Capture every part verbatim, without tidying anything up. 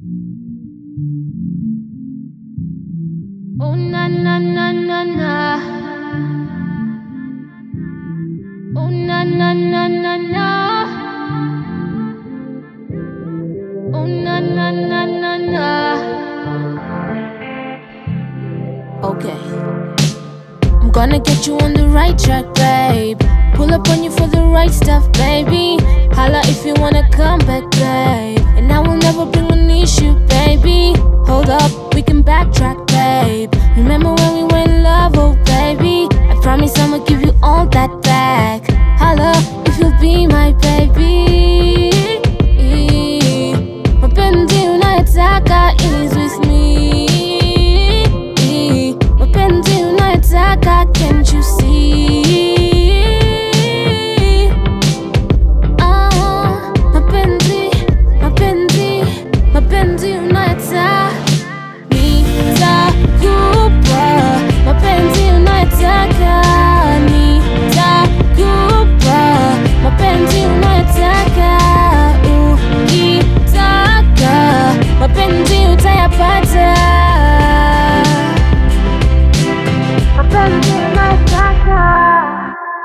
Oh na na na na na. Oh na na na na na. Oh na na na na na. Okay, I'm gonna get you on the right track, babe. Pull up on you for the right stuff, baby. Holla if you wanna come back, babe. And I will never bring an issue, baby. Hold up, we can backtrack, babe. Remember when we were in love, oh baby. I promise I'ma give you all that back. Holla if you'll be my baby. Mapenzi unayetaka is with me. Mapenzi unayetaka, can't you see?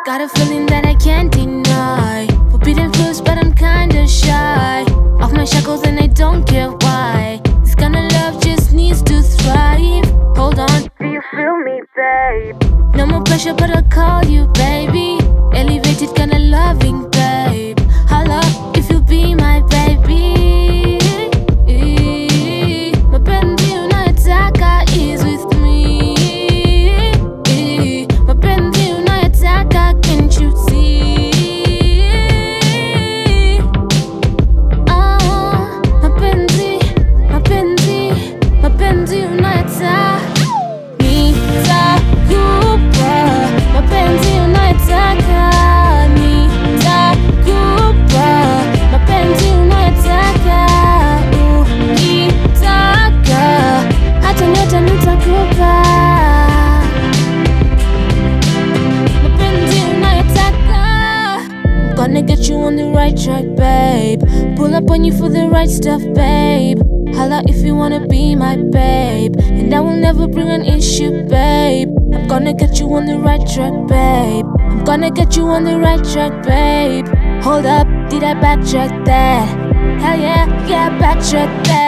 Got a feeling that I can't deny. Forbidden fruits, but I'm kinda shy. Off my shackles and I don't care why. This kind of love just needs to thrive. Hold on, do you feel me, babe? No more pressure, but I'll call you, baby. Elevated kind of loving, babe. Holla if you'll be my baby. Mapenzi unayetaka is with me. Mapenzi unayetaka, can't you see? Ah, mapenzi, mapenzi, mapenzi unayetaka. Nita Cooper, mapenzi unayetaka. Nita Cooper, mapenzi unayetaka. Gonna get you on the right track, babe. Pull up on you for the right stuff, babe. Holla if you wanna be my babe. And I will never bring an issue, babe. I'm gonna get you on the right track, babe. I'm gonna get you on the right track, babe. Hold up, did I backtrack that? Hell yeah, yeah, backtrack that.